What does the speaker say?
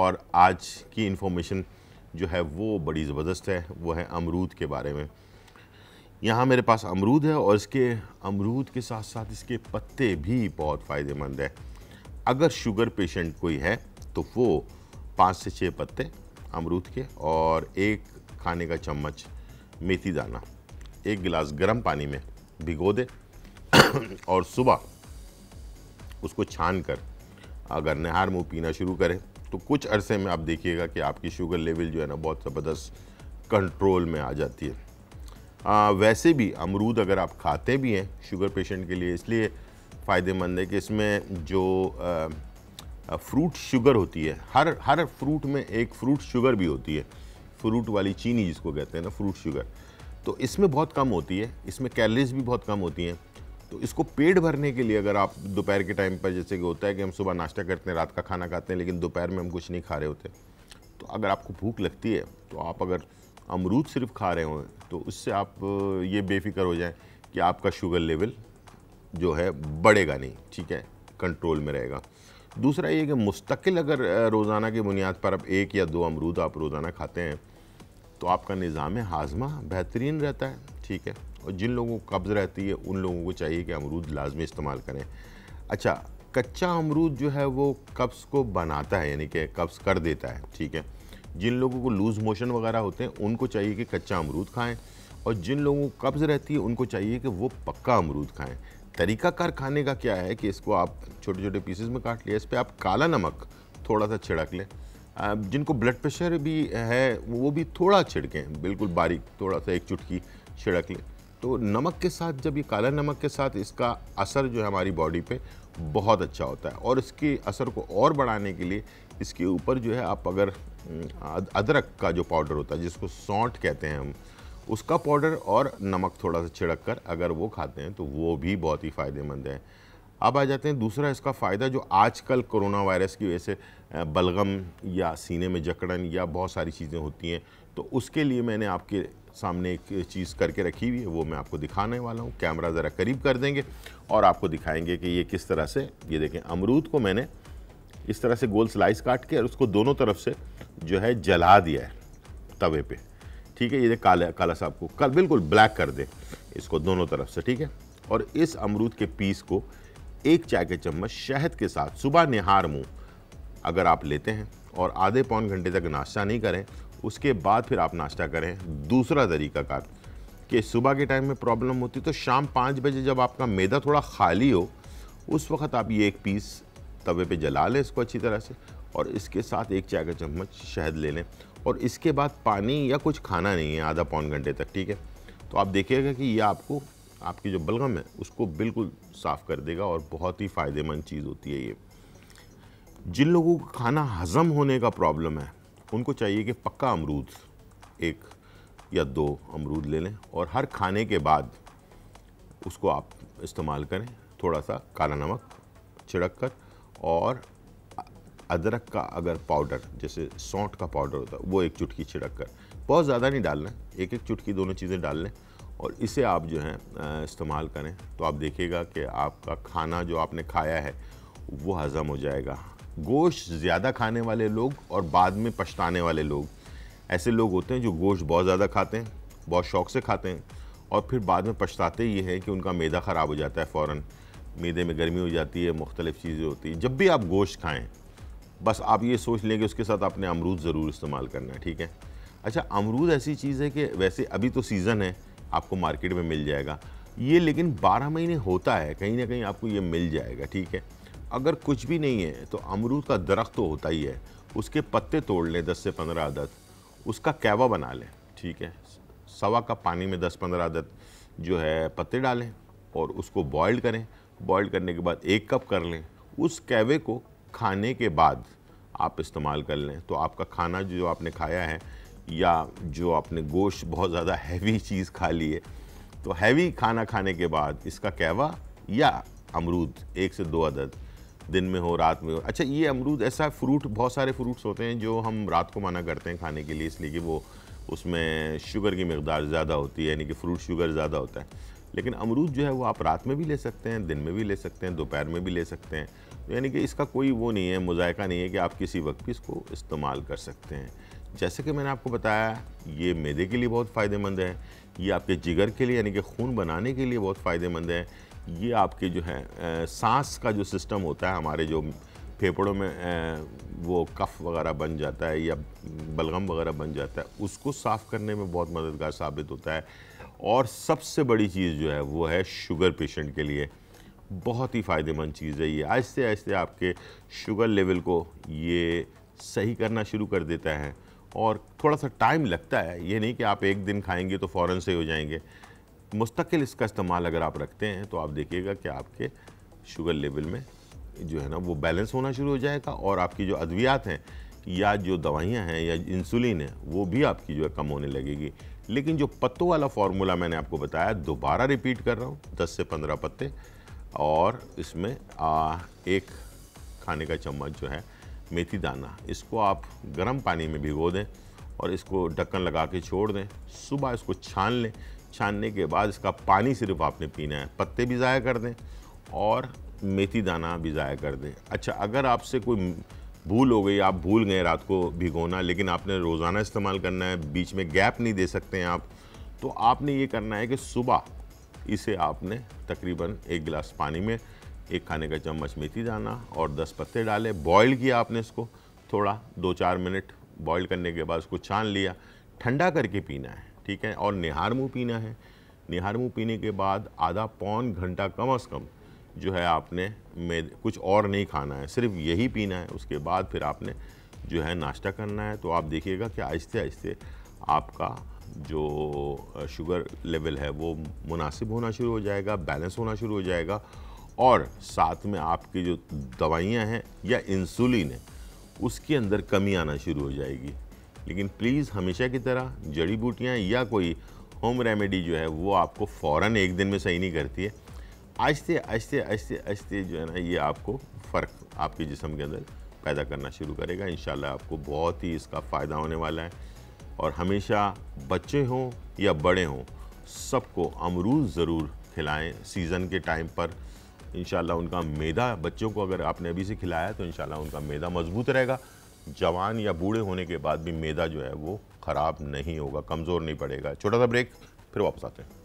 और आज की इन्फॉर्मेशन जो है वो बड़ी ज़बरदस्त है, वो है अमरूद के बारे में। यहाँ मेरे पास अमरूद है और इसके अमरूद के साथ साथ इसके पत्ते भी बहुत फ़ायदेमंद है। अगर शुगर पेशेंट कोई है तो वो 5 से 6 पत्ते अमरूद के और 1 खाने का चम्मच मेथी दाना 1 गिलास गर्म पानी में भिगो दे और सुबह उसको छान कर अगर निहार मुँह पीना शुरू करें तो कुछ अरसे में आप देखिएगा कि आपकी शुगर लेवल जो है ना बहुत ज़बरदस्त कंट्रोल में आ जाती है। वैसे भी अमरूद अगर आप खाते भी हैं शुगर पेशेंट के लिए इसलिए फ़ायदेमंद है कि इसमें जो फ्रूट शुगर होती है, हर फ्रूट में एक फ्रूट शुगर भी होती है, फ्रूट वाली चीनी जिसको कहते हैं ना फ्रूट शुगर, तो इसमें बहुत कम होती है, इसमें कैलोरीज भी बहुत कम होती हैं। तो इसको पेट भरने के लिए अगर आप दोपहर के टाइम पर, जैसे कि होता है कि हम सुबह नाश्ता करते हैं, रात का खाना खाते हैं, लेकिन दोपहर में हम कुछ नहीं खा रहे होते, तो अगर आपको भूख लगती है तो आप अगर अमरूद सिर्फ खा रहे हों तो उससे आप ये बेफिक्र हो जाएं कि आपका शुगर लेवल जो है बढ़ेगा नहीं, ठीक है, कंट्रोल में रहेगा। दूसरा ये कि मुस्तकिल अगर रोज़ाना की बुनियाद पर आप 1 या 2 अमरूद आप रोज़ाना खाते हैं तो आपका निज़ाम हाजमा बेहतरीन रहता है, ठीक है। और जिन लोगों को कब्ज़ रहती है उन लोगों को चाहिए कि अमरूद लाजमी इस्तेमाल करें। अच्छा, कच्चा अमरूद जो है वो कब्ज़ को बनाता है, यानी कि कब्ज़ कर देता है, ठीक है। जिन लोगों को लूज़ मोशन वगैरह होते हैं उनको चाहिए कि कच्चा अमरूद खाएं और जिन लोगों को कब्ज़ रहती है उनको चाहिए कि वो पक्का अमरूद खाएँ। तरीक़ाकार खाने का क्या है कि इसको आप छोटे छोटे पीसेस में काट लिया, इस पर आप काला नमक थोड़ा सा छिड़क लें, जिनको ब्लड प्रेशर भी है वो भी थोड़ा छिड़कें, बिल्कुल बारीक थोड़ा सा 1 चुटकी छिड़क लें। तो नमक के साथ, जब ये काला नमक के साथ, इसका असर जो है हमारी बॉडी पे बहुत अच्छा होता है। और इसके असर को और बढ़ाने के लिए इसके ऊपर जो है आप अगर अदरक का जो पाउडर होता है जिसको सौंठ कहते हैं हम, उसका पाउडर और नमक थोड़ा सा छिड़क कर अगर वो खाते हैं तो वो भी बहुत ही फ़ायदेमंद है। अब आ जाते हैं दूसरा इसका फ़ायदा जो आजकल कोरोना वायरस की वजह से बलगम या सीने में जकड़न या बहुत सारी चीज़ें होती हैं, तो उसके लिए मैंने आपके सामने एक चीज़ करके रखी हुई है, वो मैं आपको दिखाने वाला हूँ। कैमरा ज़रा करीब कर देंगे और आपको दिखाएंगे कि ये किस तरह से, ये देखें, अमरूद को मैंने इस तरह से गोल स्लाइस काट के और उसको दोनों तरफ से जो है जला दिया है तवे पे, ठीक है। ये काला काला सा आपको कल बिल्कुल ब्लैक कर दे इसको दोनों तरफ से, ठीक है। और इस अमरूद के पीस को 1 चाय के चम्मच शहद के साथ सुबह निहार मुँह अगर आप लेते हैं और आधे पौन घंटे तक नाश्ता नहीं करें, उसके बाद फिर आप नाश्ता करें। दूसरा तरीका कार कि सुबह के टाइम में प्रॉब्लम होती तो शाम 5 बजे जब आपका मैदा थोड़ा खाली हो उस वक्त आप ये 1 पीस तवे पे जला लें इसको अच्छी तरह से और इसके साथ 1 चाय का चम्मच शहद ले लें और इसके बाद पानी या कुछ खाना नहीं है आधा पौन घंटे तक, ठीक है। तो आप देखिएगा कि ये आपको आपकी जो बलगम है उसको बिल्कुल साफ़ कर देगा और बहुत ही फ़ायदेमंद चीज़ होती है ये। जिन लोगों को खाना हज़म होने का प्रॉब्लम है उनको चाहिए कि पक्का अमरूद 1 या 2 अमरूद ले लें और हर खाने के बाद उसको आप इस्तेमाल करें, थोड़ा सा काला नमक छिड़क कर और अदरक का अगर पाउडर जैसे सौंठ का पाउडर होता है वो 1 चुटकी छिड़क कर, बहुत ज़्यादा नहीं डालना, 1-1 चुटकी दोनों चीज़ें डाल लें और इसे आप जो है इस्तेमाल करें तो आप देखिएगा कि आपका खाना जो आपने खाया है वो हज़म हो जाएगा। गोश्त ज़्यादा खाने वाले लोग और बाद में पछताने वाले लोग, ऐसे लोग होते हैं जो गोश्त बहुत ज़्यादा खाते हैं, बहुत शौक़ से खाते हैं और फिर बाद में पछताते ये हैं कि उनका मैदा ख़राब हो जाता है, फ़ौरन मैदे में गर्मी हो जाती है, मुख्तलिफ़ चीज़ें होती हैं। जब भी आप गोश्त खाएं बस आप ये सोच लें कि उसके साथ आपने अमरूद ज़रूर इस्तेमाल करना है, ठीक है। अच्छा, अमरूद ऐसी चीज़ है कि वैसे अभी तो सीज़न है, आपको मार्केट में मिल जाएगा ये, लेकिन 12 महीने होता है, कहीं ना कहीं आपको ये मिल जाएगा, ठीक है। अगर कुछ भी नहीं है तो अमरूद का दरख्त तो होता ही है, उसके पत्ते तोड़ लें 10 से 15 अदद, उसका कहवा बना लें, ठीक है। 1 कप पानी में 10-15 अदद जो है पत्ते डालें और उसको बॉयल करें, बॉयल करने के बाद 1 कप कर लें, उस कहवे को खाने के बाद आप इस्तेमाल कर लें तो आपका खाना जो आपने खाया है या जो आपने गोश्त बहुत ज़्यादा हैवी चीज़ खा ली है, तो हैवी खाना खाने के बाद इसका कहवा या अमरूद 1 से 2 अदद, दिन में हो रात में हो। अच्छा, ये अमरूद ऐसा फ्रूट, बहुत सारे फ्रूट्स होते हैं जो हम रात को मना करते हैं खाने के लिए इसलिए कि वो उसमें शुगर की मकदार ज़्यादा होती है, यानी कि फ्रूट शुगर ज़्यादा होता है, लेकिन अमरूद जो है वो आप रात में भी ले सकते हैं, दिन में भी ले सकते हैं, दोपहर में भी ले सकते हैं यानी कि इसका कोई वो नहीं है, मुज़ायका नहीं है कि आप किसी वक्त भी इसको इस्तेमाल कर सकते हैं। जैसे कि मैंने आपको बताया, ये मैदे के लिए बहुत फ़ायदेमंद है, ये आपके जिगर के लिए यानी कि खून बनाने के लिए बहुत फ़ायदेमंद है, ये आपके जो है सांस का जो सिस्टम होता है, हमारे जो फेफड़ों में वो कफ वगैरह बन जाता है या बलगम वगैरह बन जाता है, उसको साफ़ करने में बहुत मददगार साबित होता है। और सबसे बड़ी चीज़ जो है वो है शुगर पेशेंट के लिए बहुत ही फ़ायदेमंद चीज़ है। ये आहिस्ते आहिस्ते आपके शुगर लेवल को ये सही करना शुरू कर देता है और थोड़ा सा टाइम लगता है, ये नहीं कि आप एक दिन खाएंगे तो फ़ौरन से हो जाएंगे। मुस्तकिल इसका इस्तेमाल अगर आप रखते हैं तो आप देखिएगा कि आपके शुगर लेवल में जो है ना वो बैलेंस होना शुरू हो जाएगा और आपकी जो अद्वियात हैं या जो दवाइयाँ हैं या इंसुलिन है वो भी आपकी जो है कम होने लगेगी। लेकिन जो पत्तों वाला फार्मूला मैंने आपको बताया, दोबारा रिपीट कर रहा हूँ, 10 से 15 पत्ते और इसमें एक खाने का चम्मच जो है मेथी दाना, इसको आप गर्म पानी में भिगो दें और इसको ढक्कन लगा के छोड़ दें। सुबह इसको छान लें, छानने के बाद इसका पानी सिर्फ आपने पीना है, पत्ते भी ज़ाया कर दें और मेथी दाना भी ज़ाया कर दें। अच्छा, अगर आपसे कोई भूल हो गई, आप भूल गए रात को भिगोना, लेकिन आपने रोज़ाना इस्तेमाल करना है, बीच में गैप नहीं दे सकते हैं आप, तो आपने ये करना है कि सुबह इसे आपने तकरीबन 1 गिलास पानी में 1 खाने का चम्मच मेथी दाना और 10 पत्ते डाले, बॉईल किया आपने इसको थोड़ा 2-4 मिनट, बॉईल करने के बाद उसको छान लिया, ठंडा करके पीना है, ठीक है। और निहार मुँह पीना है, निहार मुँह पीने के बाद आधा पौन घंटा कम से कम जो है आपने कुछ और नहीं खाना है, सिर्फ यही पीना है। उसके बाद फिर आपने जो है नाश्ता करना है, तो आप देखिएगा कि आहिस्ते आहिस्ते आपका जो शुगर लेवल है वो मुनासिब होना शुरू हो जाएगा, बैलेंस होना शुरू हो जाएगा। और साथ में आपकी जो दवाइयाँ हैं या इंसुलिन है उसके अंदर कमी आना शुरू हो जाएगी। लेकिन प्लीज़ हमेशा की तरह जड़ी बूटियाँ या कोई होम रेमेडी जो है वो आपको फ़ौरन एक दिन में सही नहीं करती है, आहिस्ते आहिस्ते आहिस्ते आहिस्ते जो है ना ये आपको फ़र्क आपके जिस्म के अंदर पैदा करना शुरू करेगा। इंशाल्लाह आपको बहुत ही इसका फ़ायदा होने वाला है। और हमेशा बच्चे हों या बड़े हों सबको अमरूद ज़रूर खिलाएं सीज़न के टाइम पर, इंशाल्लाह उनका मैदा, बच्चों को अगर आपने अभी से खिलाया तो इंशाल्लाह उनका मैदा मजबूत रहेगा, जवान या बूढ़े होने के बाद भी मैदा जो है वो ख़राब नहीं होगा, कमज़ोर नहीं पड़ेगा। छोटा सा ब्रेक, फिर वापस आते हैं।